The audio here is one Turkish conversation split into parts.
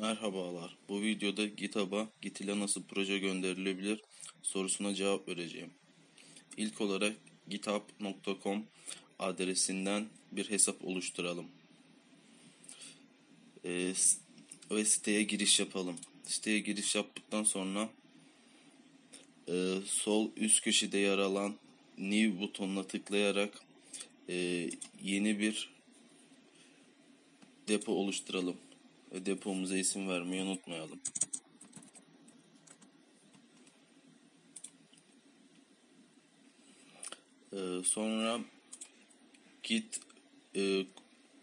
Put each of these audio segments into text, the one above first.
Merhabalar, bu videoda GitHub'a Git ile nasıl proje gönderilebilir sorusuna cevap vereceğim. İlk olarak GitHub.com adresinden bir hesap oluşturalım. Ve siteye giriş yapalım. Siteye giriş yaptıktan sonra sol üst köşede yer alan New butonuna tıklayarak yeni bir depo oluşturalım. Depomuza isim vermeyi unutmayalım. Sonra Git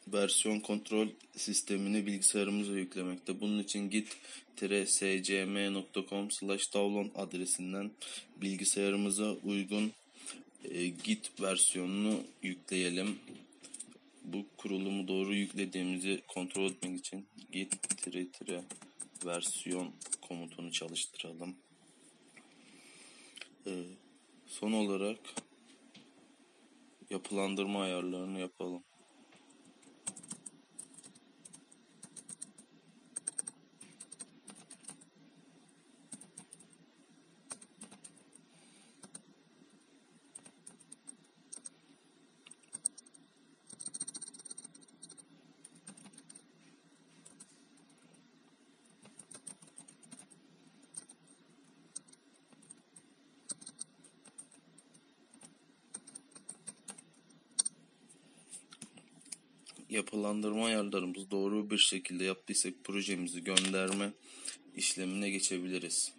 versiyon kontrol sistemini bilgisayarımıza yüklemekte. Bunun için git-scm.com/download adresinden bilgisayarımıza uygun Git versiyonunu yükleyelim. Bu kurulumu doğru yüklediğimizi kontrol etmek için git-versiyon komutunu çalıştıralım. Son olarak yapılandırma ayarlarını yapalım. Yapılandırma ayarlarımızı doğru bir şekilde yaptıysak projemizi gönderme işlemine geçebiliriz.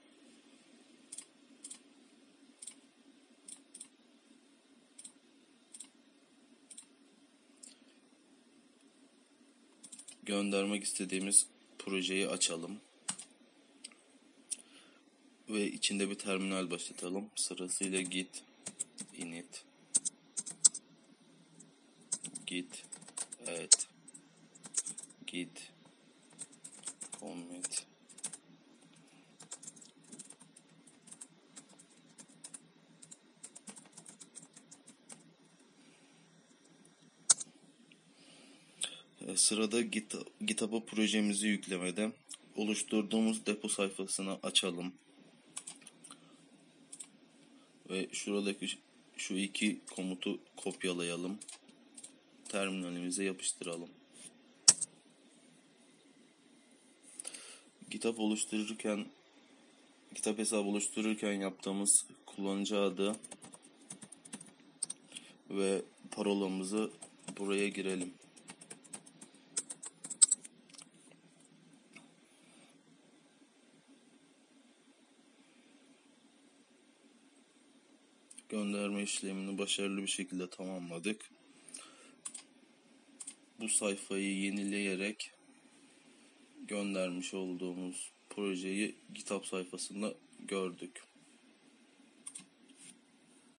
Göndermek istediğimiz projeyi açalım. Ve içinde bir terminal başlatalım. Sırasıyla git init git commit sırada GitHub'a projemizi yüklemede oluşturduğumuz depo sayfasını açalım ve şuradaki şu iki komutu kopyalayalım, terminalimize yapıştıralım. GitHub hesabı oluştururken yaptığımız kullanıcı adı ve parolamızı buraya girelim. Gönderme işlemini başarılı bir şekilde tamamladık. Bu sayfayı yenileyerek göndermiş olduğumuz projeyi GitHub sayfasında gördük.